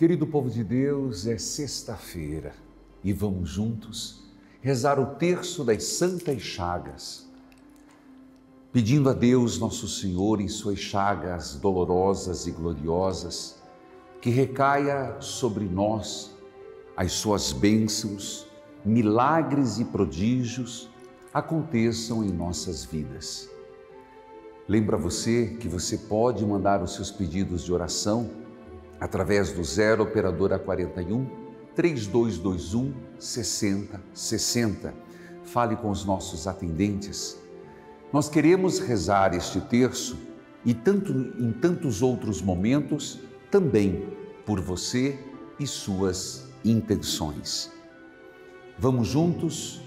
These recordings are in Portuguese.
Querido povo de Deus, é sexta-feira e vamos juntos rezar o Terço das Santas Chagas, pedindo a Deus Nosso Senhor em suas chagas dolorosas e gloriosas, que recaia sobre nós as suas bênçãos, milagres e prodígios aconteçam em nossas vidas. Lembra você que você pode mandar os seus pedidos de oração através do 0 operadora 41 3221 6060. Fale com os nossos atendentes. Nós queremos rezar este terço e em tantos outros momentos também por você e suas intenções. Vamos juntos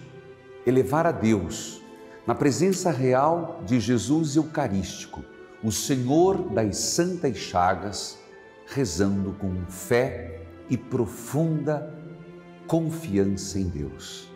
elevar a Deus, na presença real de Jesus Eucarístico, o Senhor das Santas Chagas, rezando com fé e profunda confiança em Deus.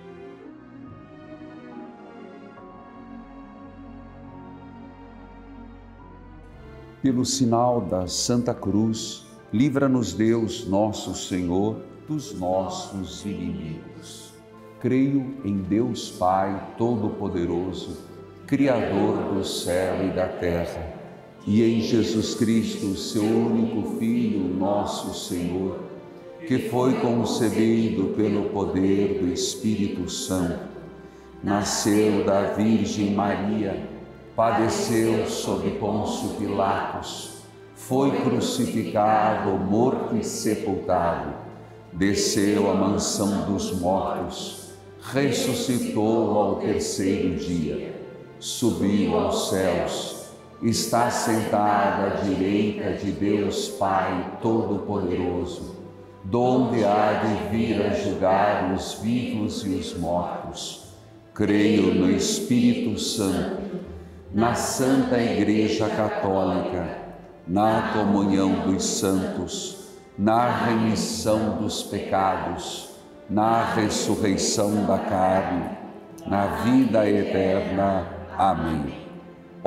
Pelo sinal da Santa Cruz, livra-nos Deus, nosso Senhor, dos nossos inimigos. Creio em Deus Pai Todo-Poderoso, Criador do céu e da terra, e em Jesus Cristo, seu único Filho, nosso Senhor, que foi concebido pelo poder do Espírito Santo, nasceu da Virgem Maria, padeceu sob Pôncio Pilatos, foi crucificado, morto e sepultado, desceu à mansão dos mortos, ressuscitou ao terceiro dia, subiu aos céus, está sentado à direita de Deus Pai Todo-Poderoso, donde há de vir a julgar os vivos e os mortos. Creio no Espírito Santo, na Santa Igreja Católica, na comunhão dos santos, na remissão dos pecados, na ressurreição da carne, na vida eterna. Amém.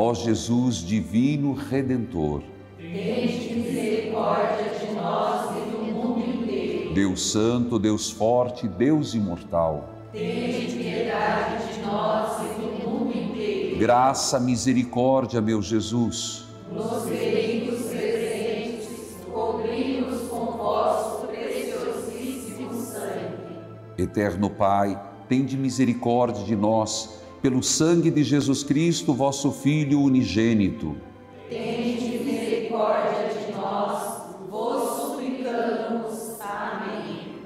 Ó Jesus divino Redentor, tende misericórdia de nós e do mundo inteiro. Deus Santo, Deus Forte, Deus Imortal, tende piedade de nós e do mundo inteiro. Graça, misericórdia, meu Jesus, nos queridos presentes, cobri-nos com vosso preciosíssimo sangue. Eterno Pai, tende misericórdia de nós, pelo sangue de Jesus Cristo, vosso Filho unigênito. Tende misericórdia de nós, vos suplicamos. Amém.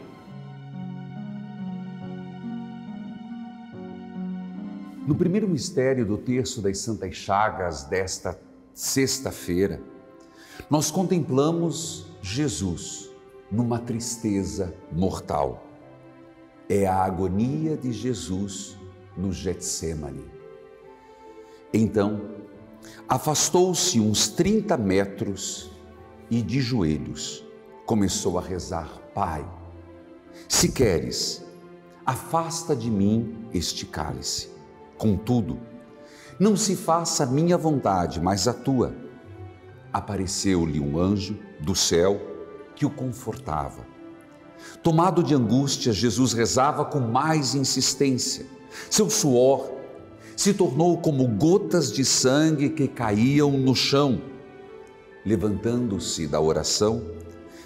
No primeiro mistério do Terço das Santas Chagas desta sexta-feira, nós contemplamos Jesus numa tristeza mortal. É a agonia de Jesus no Getsêmani. Então, afastou-se uns 30 metros e, de joelhos, começou a rezar: Pai, se queres, afasta de mim este cálice. Contudo, não se faça a minha vontade, mas a tua. Apareceu-lhe um anjo do céu que o confortava. Tomado de angústia, Jesus rezava com mais insistência. Seu suor se tornou como gotas de sangue que caíam no chão. Levantando-se da oração,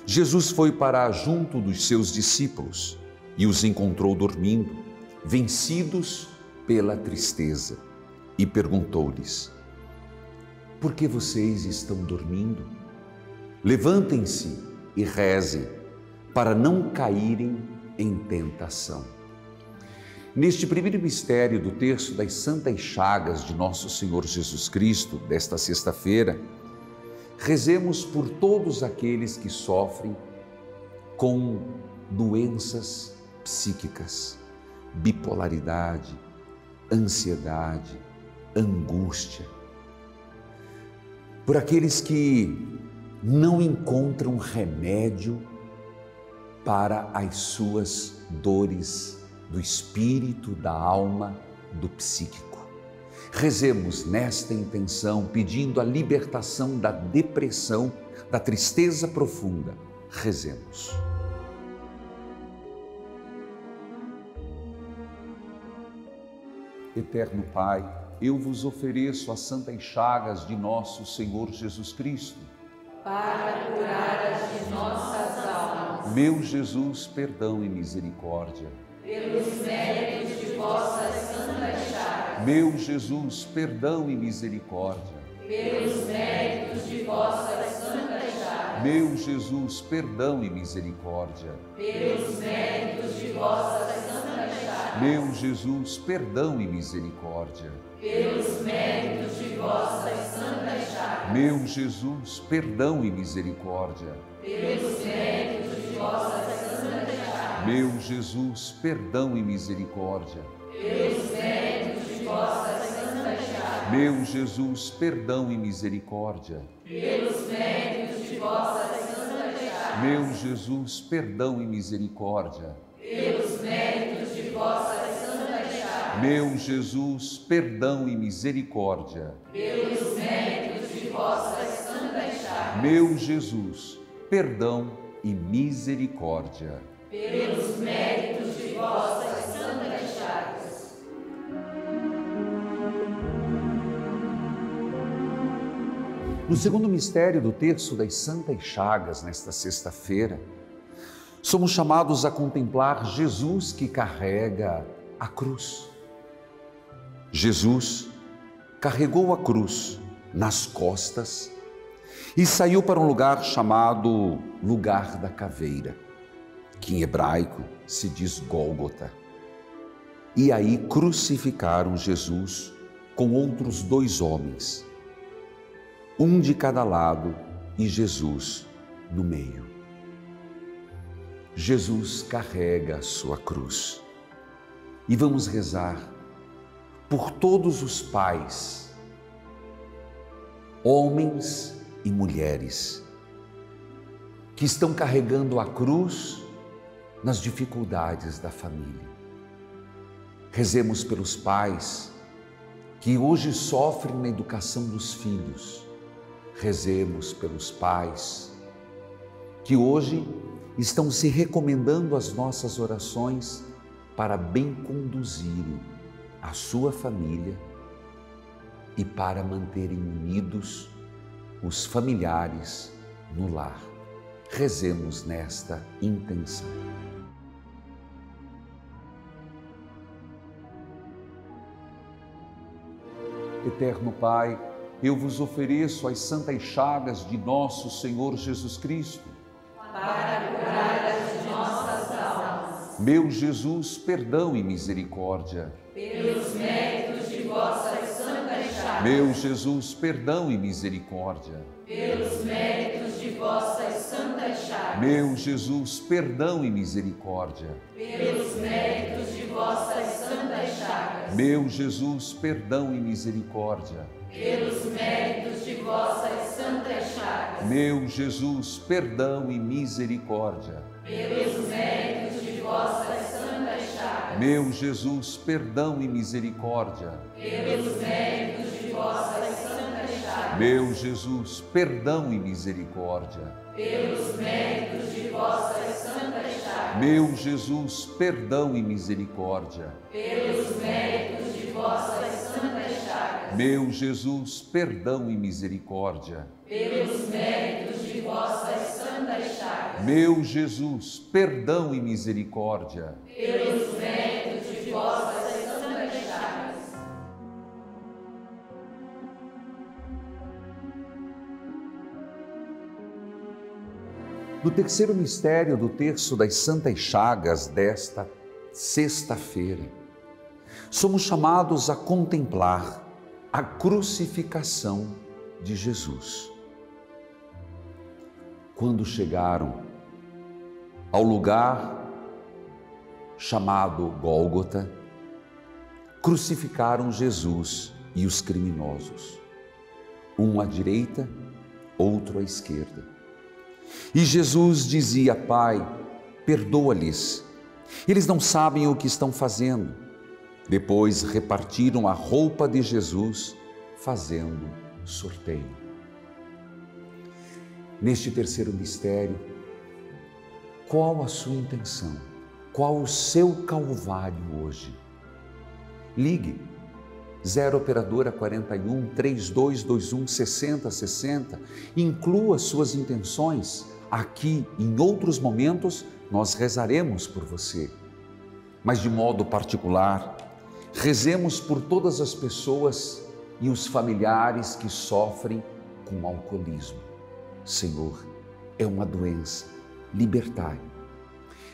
Jesus foi para junto dos seus discípulos e os encontrou dormindo, vencidos pela tristeza, e perguntou-lhes: Por que vocês estão dormindo? Levantem-se e rezem, para não caírem em tentação. Neste primeiro mistério do Terço das Santas Chagas de Nosso Senhor Jesus Cristo, desta sexta-feira, rezemos por todos aqueles que sofrem com doenças psíquicas, bipolaridade, ansiedade, angústia. Por aqueles que não encontram remédio para as suas dores do espírito, da alma, do psíquico. Rezemos nesta intenção, pedindo a libertação da depressão, da tristeza profunda, Rezemos. Eterno Pai, eu vos ofereço as santas chagas de nosso Senhor Jesus Cristo, para curar as de nossas almas. Meu Jesus, perdão e misericórdia. Pelos méritos de vossas santas chagas. Meu Jesus, perdão e misericórdia. Pelos méritos de vossas santas chagas. Meu Jesus, perdão e misericórdia. Pelos méritos de vossas santas chagas. Meu Jesus, perdão e misericórdia. Pelos méritos de vossas santas chagas. Meu Jesus, perdão e misericórdia. Pelos méritos de vossas santas chagas. Meu Jesus, perdão e misericórdia. Pelos méritos de vossas santas chagas. Meu Jesus, perdão e misericórdia. Pelos méritos de vossas santas chagas. Meu Jesus, perdão e misericórdia. Pelos méritos de vossas santas chagas. Meu Jesus, perdão e misericórdia. Pelos méritos de vossas santas chagas. Meu Jesus, perdão e misericórdia. Pelos méritos de vossas santas chagas. No segundo mistério do Terço das Santas Chagas, nesta sexta-feira, somos chamados a contemplar Jesus que carrega a cruz. Jesus carregou a cruz nas costas e saiu para um lugar chamado Lugar da Caveira, que em hebraico se diz Gólgota. E aí crucificaram Jesus com outros dois homens, um de cada lado e Jesus no meio. Jesus carrega a sua cruz. E vamos rezar por todos os pais, homens e mulheres, que estão carregando a cruz nas dificuldades da família. Rezemos pelos pais que hoje sofrem na educação dos filhos. Rezemos pelos pais que hoje estão se recomendando às nossas orações para bem conduzirem a sua família e para manterem unidos os familiares no lar. Rezemos nesta intenção. Eterno Pai, eu vos ofereço as santas chagas de nosso Senhor Jesus Cristo, para curar as de nossas almas. Meu Jesus, perdão e misericórdia. Pelos méritos de vossas santas chagas. Meu Jesus, perdão e misericórdia. Pelos méritos de vossas santas chagas. Meu Jesus, perdão e misericórdia. Pelos méritos de vossas santas chagas. Meu Jesus, perdão e misericórdia. Pelos méritos de vossas santas chagas. Meu Jesus, perdão e misericórdia. Pelos méritos de vossas santas chagas. Meu Jesus, perdão e misericórdia. Pelos méritos de vossas santas chagas. Meu Jesus, perdão e misericórdia. Pelos méritos de vossas santas chagas. Meu Jesus, perdão e misericórdia. Pelos méritos de vossas santas chagas. Meu Jesus, perdão e misericórdia. Pelos méritos de vossas santas chagas. Meu Jesus, perdão e misericórdia. Pelos méritos de vossas santas chagas. No terceiro mistério do Terço das Santas Chagas desta sexta-feira, somos chamados a contemplar a crucificação de Jesus. Quando chegaram ao lugar chamado Gólgota, crucificaram Jesus e os criminosos, um à direita, outro à esquerda. E Jesus dizia: Pai, perdoa-lhes, eles não sabem o que estão fazendo. Depois repartiram a roupa de Jesus, fazendo sorteio. Neste terceiro mistério, Qual a sua intenção? Qual o seu calvário hoje? Ligue 0 operadora 41 3221 6060. Inclua suas intenções. Aqui, em outros momentos, nós rezaremos por você. Mas de modo particular, rezemos por todas as pessoas e os familiares que sofrem com alcoolismo. Senhor, é uma doença. Libertai.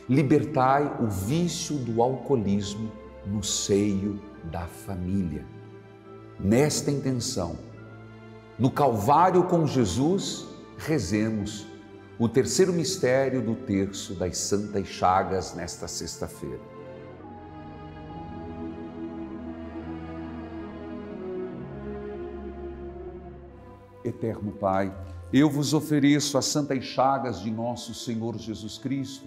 Libertai o vício do alcoolismo no seio da família. Nesta intenção, no Calvário com Jesus, rezemos o terceiro mistério do Terço das Santas Chagas nesta sexta-feira. Eterno Pai, eu vos ofereço as santas chagas de nosso Senhor Jesus Cristo,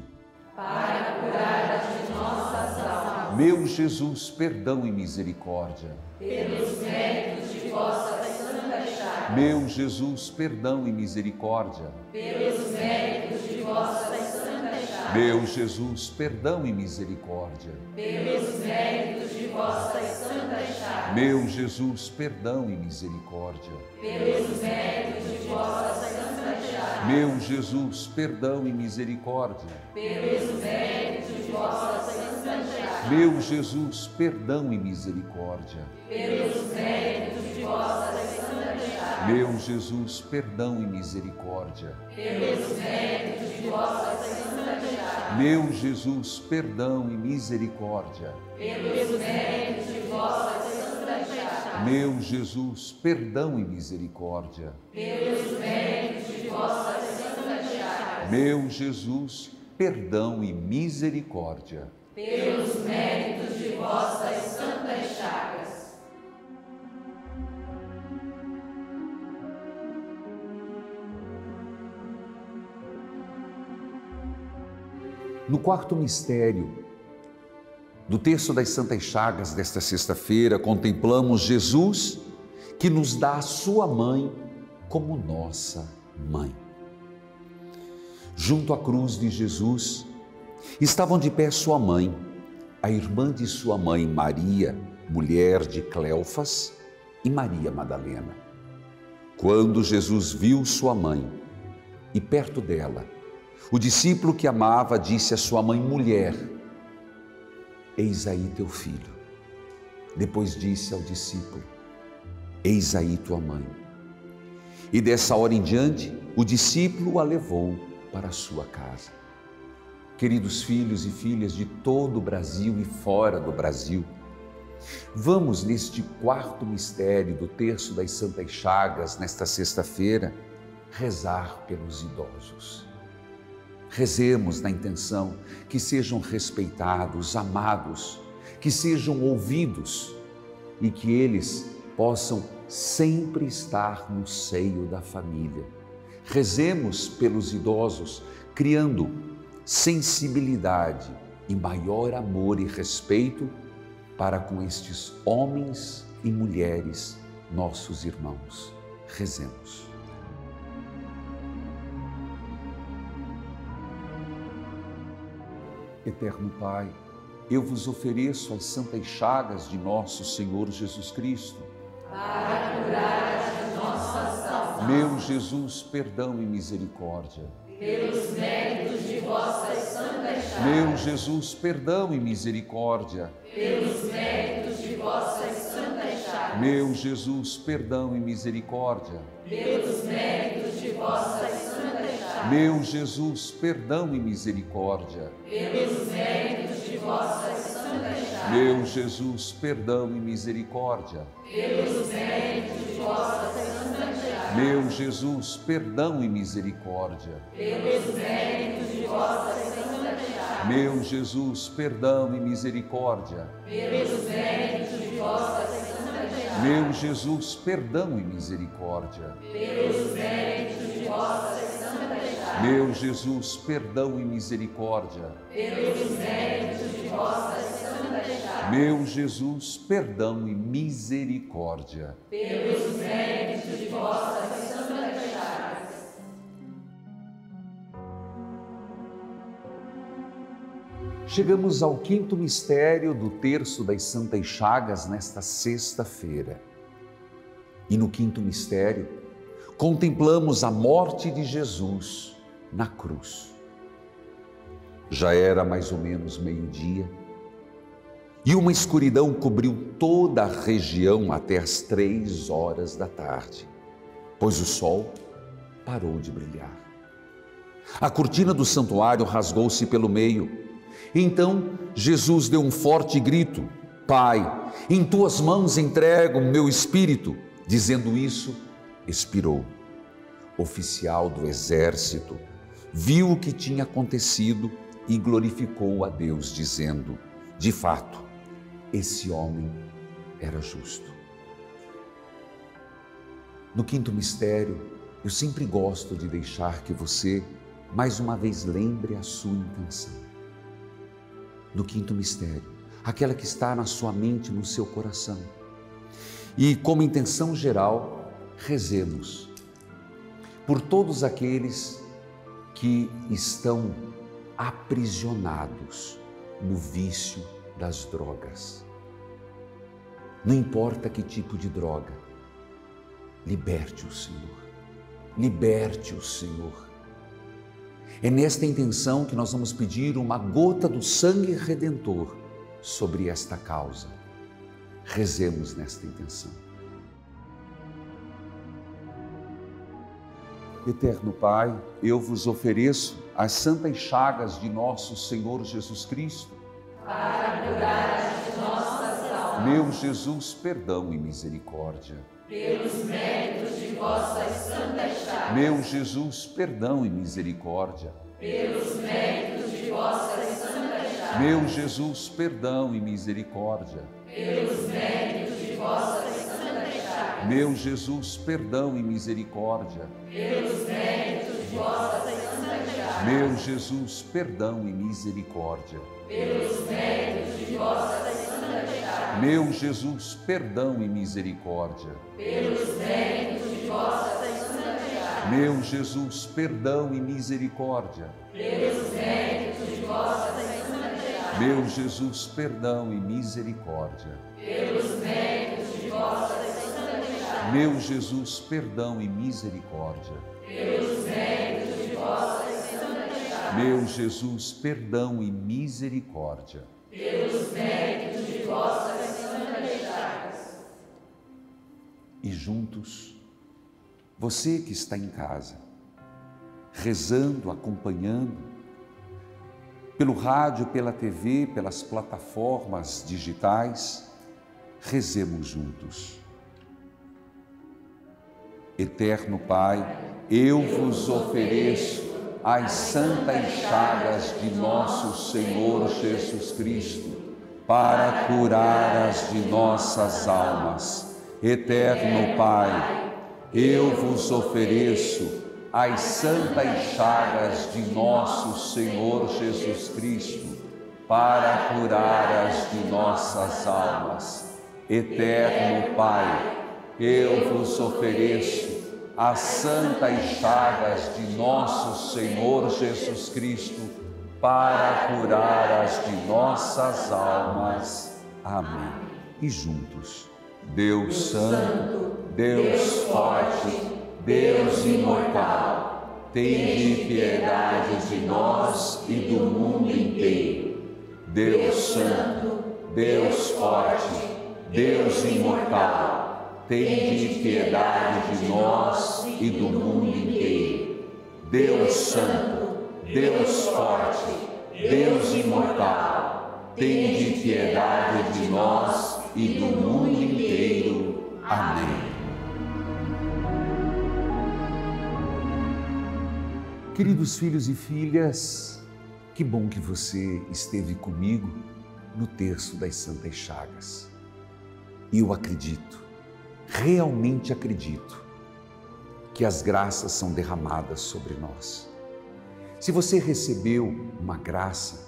para curar de nossas almas. Meu Jesus, perdão e misericórdia. Pelos méritos de vossas santas chagas. Meu Jesus, perdão e misericórdia. Pelos méritos de vossas santas chagas. Meu Jesus, perdão e misericórdia. Pelos méritos de vossas santas chagas. Meu Jesus, perdão e misericórdia. Pelos méritos de vossas santas chagas. Meu Jesus, perdão e misericórdia. Pelos méritos de vossas santas chagas. Meu Jesus, perdão e misericórdia. Pelos méritos de vossas santas chagas. Meu Jesus, perdão e misericórdia. Pelos méritos de vossas santas chagas. Meu Jesus, perdão e misericórdia. Pelos méritos de vossas santas chagas. Meu Jesus, perdão e misericórdia. Pelos méritos de vossas santas chagas. Meu Jesus, perdão e misericórdia. Pelos méritos de vossas santas chagas. No quarto mistério do Terço das Santas Chagas desta sexta-feira, contemplamos Jesus que nos dá a sua mãe como nossa mãe. Junto à cruz de Jesus estavam de pé sua mãe, a irmã de sua mãe Maria, mulher de Cléofas, e Maria Madalena. Quando Jesus viu sua mãe e perto dela, o discípulo que amava disse à sua mãe: mulher, eis aí teu filho. Depois disse ao discípulo: eis aí tua mãe. E dessa hora em diante, o discípulo a levou para a sua casa. Queridos filhos e filhas de todo o Brasil e fora do Brasil, vamos neste quarto mistério do Terço das Santas Chagas, nesta sexta-feira, rezar pelos idosos. Rezemos na intenção que sejam respeitados, amados, que sejam ouvidos e que eles possam sempre estar no seio da família. Rezemos pelos idosos, criando sensibilidade e maior amor e respeito para com estes homens e mulheres, nossos irmãos. Rezemos. Eterno Pai, eu vos ofereço as santas chagas de nosso Senhor Jesus Cristo, para curar as nossas almas. Meu Jesus, perdão e misericórdia. Pelos méritos de vossas santas chagas. Meu Jesus, perdão e misericórdia. Pelos méritos de vossas santas chagas. Meu Jesus, perdão e misericórdia. Pelos méritos de vossas santas chagas. Meu Jesus, perdão e misericórdia. Pelos méritos de vossas santas chagas. Meu Jesus, perdão e misericórdia. Pelos méritos de vossas santas chagas. Meu Jesus, perdão e misericórdia. Pelos méritos de vossas santas chagas. Meu Jesus, perdão e misericórdia. Pelos méritos de vossas santas chagas. Meu Jesus, perdão e misericórdia. Pelos méritos de vossas santas chagas. Meu Jesus, perdão e misericórdia. Pelos méritos de vossas santas chagas. Meu Jesus, perdão e misericórdia. Pelos méritos de vossas santas chagas. Chegamos ao quinto mistério do Terço das Santas Chagas nesta sexta-feira. E no quinto mistério, contemplamos a morte de Jesus na cruz. Já era mais ou menos meio-dia e uma escuridão cobriu toda a região até as 3 horas da tarde, pois o sol parou de brilhar. A cortina do santuário rasgou-se pelo meio. Então Jesus deu um forte grito: Pai, em tuas mãos entrego o meu espírito. Dizendo isso, expirou. O oficial do exército viu o que tinha acontecido e glorificou a Deus, dizendo: de fato, esse homem era justo. No quinto mistério, eu sempre gosto de deixar que você, mais uma vez, lembre a sua intenção. No quinto mistério, aquela que está na sua mente, no seu coração. E como intenção geral, rezemos por todos aqueles que estão aprisionados no vício das drogas. Não importa que tipo de droga, liberte o Senhor, liberte o Senhor. É nesta intenção que nós vamos pedir uma gota do sangue redentor sobre esta causa. Rezemos nesta intenção. Eterno Pai, eu vos ofereço as santas chagas de nosso Senhor Jesus Cristo, para curar de nossas almas. Meu Jesus, perdão e misericórdia. Pelos méritos de vossas santas chagas. Meu Jesus, perdão e misericórdia. Pelos méritos de vossas santas chagas. Meu Jesus, perdão e misericórdia. Pelos méritos de vossas santas chagas. Meu Jesus, perdão e misericórdia. Pelos méritos de vossas santas chagas. Meu Jesus, perdão e misericórdia. Pelos méritos de vossas santas chagas. Meu Jesus, perdão e misericórdia. Pelos méritos de vossas santas chagas. Meu Jesus, perdão e misericórdia. Pelos méritos de vossas santas chagas. Meu Jesus, perdão e misericórdia. Pelos méritos de vossas santas chagas. Meu Jesus, perdão e misericórdia. Pelos méritos de vossas santas chagas. Meu Jesus, perdão e misericórdia. Pelos méritos de vossas santas chagas. E juntos, você que está em casa, rezando, acompanhando, pelo rádio, pela TV, pelas plataformas digitais, rezemos juntos. Eterno Pai, eu vos ofereço as santas chagas de nosso Senhor Jesus Cristo, para curar as de nossas almas. Eterno Pai, eu vos ofereço as santas chagas de nosso Senhor Jesus Cristo, para curar as de nossas almas. Eterno Pai, eu vos ofereço as santas chagas de nosso Senhor Jesus Cristo, para curar as de nossas almas. Amém. E juntos, Deus Santo, Deus Forte, Deus imortal, tende piedade de nós e do mundo inteiro. Deus Santo, Deus Forte, Deus imortal, tende piedade de nós e do mundo inteiro. Deus Santo, Deus Forte, Deus imortal, tende piedade de nós e do mundo inteiro. Amém. Queridos filhos e filhas, que bom que você esteve comigo no Terço das Santas Chagas. E eu acredito, realmente acredito, que as graças são derramadas sobre nós. Se você recebeu uma graça,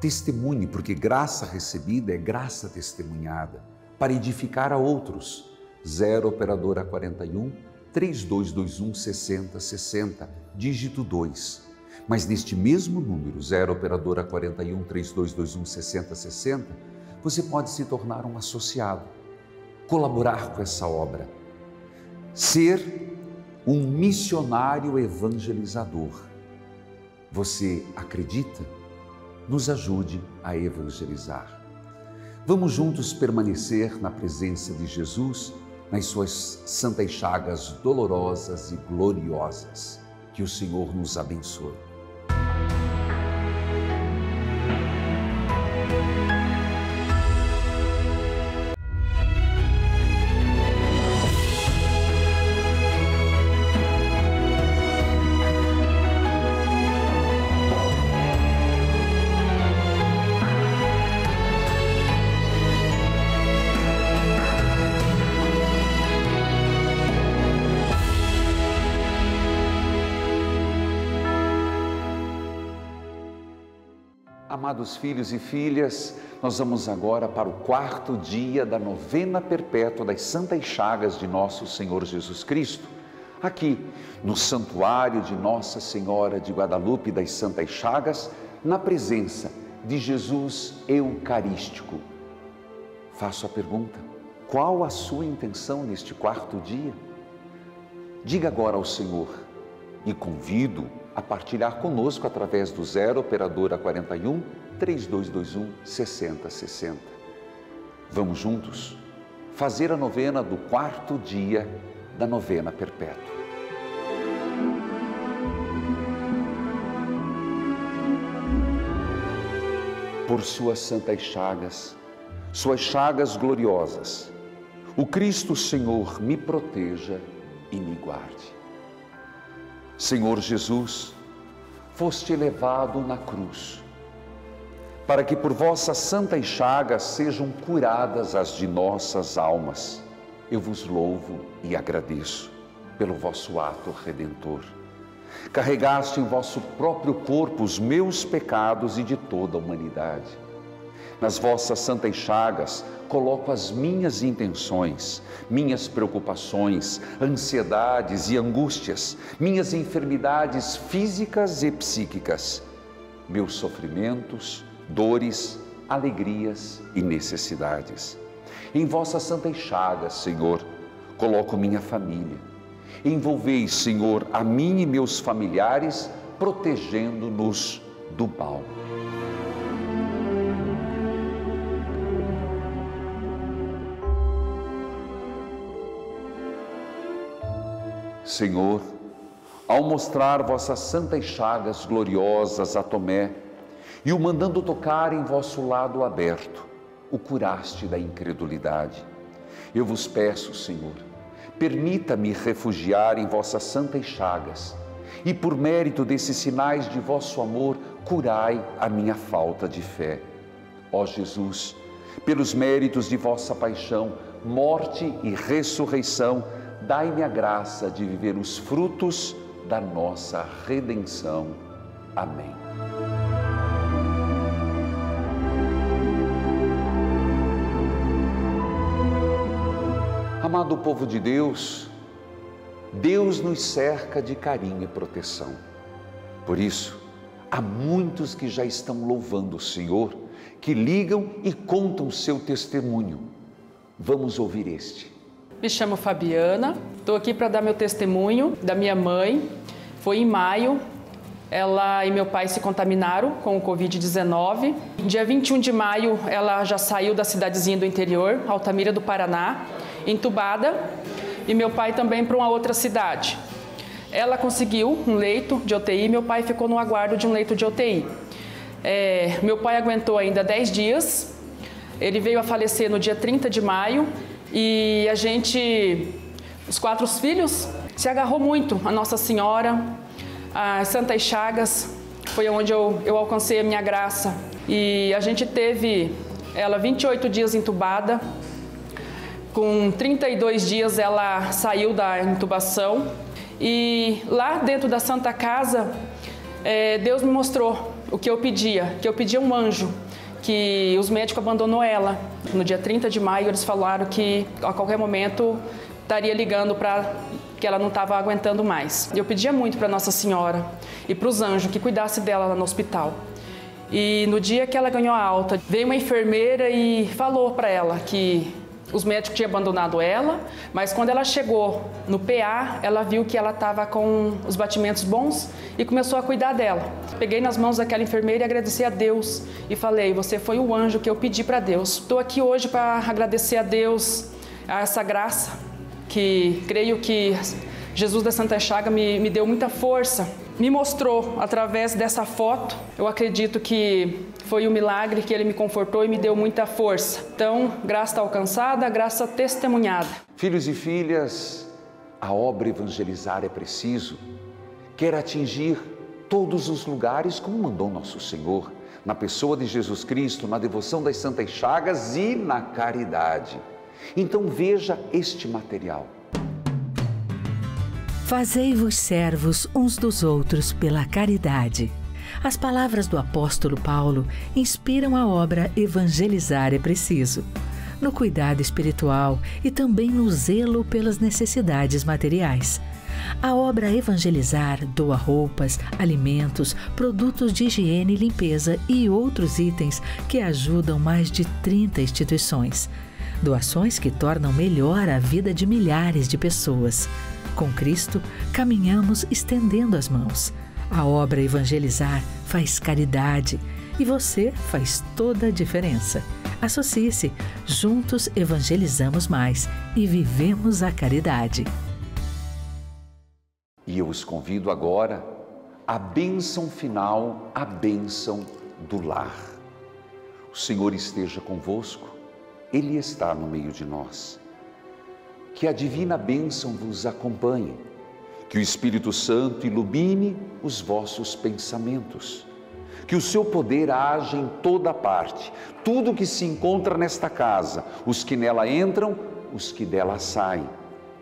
testemunhe, porque graça recebida é graça testemunhada, para edificar a outros. 0 operadora 41 3221 6060, dígito 2. Mas neste mesmo número, 0 operadora 41 3221 6060, você pode se tornar um associado, colaborar com essa obra, ser um missionário evangelizador. Você acredita? Nos ajude a evangelizar. Vamos juntos permanecer na presença de Jesus, nas suas santas chagas dolorosas e gloriosas. Que o Senhor nos abençoe. Amados filhos e filhas, nós vamos agora para o quarto dia da novena perpétua das Santas Chagas de Nosso Senhor Jesus Cristo, aqui no santuário de Nossa Senhora de Guadalupe das Santas Chagas, na presença de Jesus Eucarístico. Faço a pergunta: qual a sua intenção neste quarto dia? Diga agora ao Senhor e convido-o a partilhar conosco através do 0 operadora 41 3221 6060. Vamos juntos fazer a novena do quarto dia da novena perpétua. Por suas santas chagas gloriosas, o Cristo Senhor me proteja e me guarde. Senhor Jesus, foste levado na cruz, para que por vossas santas chagas sejam curadas as de nossas almas. Eu vos louvo e agradeço pelo vosso ato redentor. Carregaste em vosso próprio corpo os meus pecados e de toda a humanidade. Nas vossas santas chagas, coloco as minhas intenções, minhas preocupações, ansiedades e angústias, minhas enfermidades físicas e psíquicas, meus sofrimentos, dores, alegrias e necessidades. Em vossas santas chagas, Senhor, coloco minha família. Envolvei, Senhor, a mim e meus familiares, protegendo-nos do mal. Senhor, ao mostrar vossas santas chagas gloriosas a Tomé e o mandando tocar em vosso lado aberto, o curaste da incredulidade. Eu vos peço, Senhor, permita-me refugiar em vossas santas chagas e, por mérito desses sinais de vosso amor, curai a minha falta de fé. Ó Jesus, pelos méritos de vossa paixão, morte e ressurreição, dai-me a graça de viver os frutos da nossa redenção. Amém. Amado povo de Deus, Deus nos cerca de carinho e proteção. Por isso, há muitos que já estão louvando o Senhor, que ligam e contam seu testemunho. Vamos ouvir este. Me chamo Fabiana, estou aqui para dar meu testemunho da minha mãe. Foi em maio, ela e meu pai se contaminaram com o Covid-19. Dia 21 de maio, ela já saiu da cidadezinha do interior, Altamira do Paraná, entubada, e meu pai também para uma outra cidade. Ela conseguiu um leito de UTI, meu pai ficou no aguardo de um leito de UTI. Meu pai aguentou ainda 10 dias, ele veio a falecer no dia 30 de maio, e a gente, os 4 filhos, se agarrou muito a Nossa Senhora, as Santas Chagas, foi onde eu alcancei a minha graça. E a gente teve ela 28 dias entubada, com 32 dias ela saiu da intubação. E lá dentro da Santa Casa, Deus me mostrou o que eu pedia um anjo, que os médicos abandonou ela. No dia 30 de maio, eles falaram que a qualquer momento estaria ligando para que ela não estava aguentando mais. Eu pedia muito para Nossa Senhora e para os anjos que cuidasse dela lá no hospital. E no dia que ela ganhou a alta, veio uma enfermeira e falou para ela que os médicos tinham abandonado ela, mas quando ela chegou no PA, ela viu que ela estava com os batimentos bons e começou a cuidar dela. Peguei nas mãos daquela enfermeira e agradeci a Deus e falei, você foi o anjo que eu pedi para Deus. Estou aqui hoje para agradecer a Deus a essa graça, que creio que Jesus das Santas Chagas me deu muita força, me mostrou através dessa foto. Eu acredito que foi um milagre que ele me confortou e me deu muita força. Então, graça alcançada, graça testemunhada. Filhos e filhas, a obra evangelizar é preciso. Quer atingir todos os lugares como mandou nosso Senhor, na pessoa de Jesus Cristo, na devoção das Santas Chagas e na caridade. Então veja este material. Fazei-vos servos uns dos outros pela caridade. As palavras do apóstolo Paulo inspiram a obra Evangelizar é Preciso, no cuidado espiritual e também no zelo pelas necessidades materiais. A obra Evangelizar doa roupas, alimentos, produtos de higiene e limpeza e outros itens que ajudam mais de 30 instituições. Doações que tornam melhor a vida de milhares de pessoas. Com Cristo, caminhamos estendendo as mãos. A obra Evangelizar faz caridade e você faz toda a diferença. Associe-se, juntos evangelizamos mais e vivemos a caridade. E eu os convido agora à bênção final, a bênção do lar. O Senhor esteja convosco, Ele está no meio de nós. Que a divina bênção vos acompanhe. Que o Espírito Santo ilumine os vossos pensamentos, que o seu poder haja em toda parte, tudo que se encontra nesta casa, os que nela entram, os que dela saem.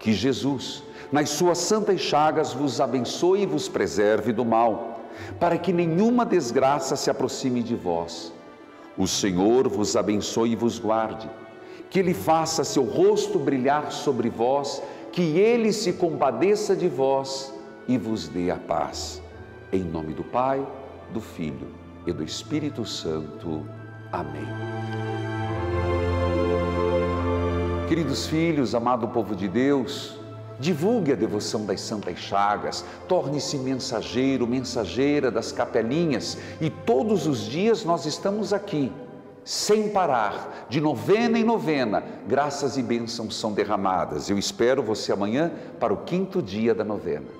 Que Jesus, nas suas santas chagas, vos abençoe e vos preserve do mal, para que nenhuma desgraça se aproxime de vós. O Senhor vos abençoe e vos guarde, que Ele faça seu rosto brilhar sobre vós, que Ele se compadeça de vós e vos dê a paz. Em nome do Pai, do Filho e do Espírito Santo. Amém. Queridos filhos, amado povo de Deus, divulgue a devoção das Santas Chagas, torne-se mensageiro, mensageira das capelinhas e todos os dias nós estamos aqui, sem parar, de novena em novena, graças e bênçãos são derramadas. Eu espero você amanhã para o 5º dia da novena.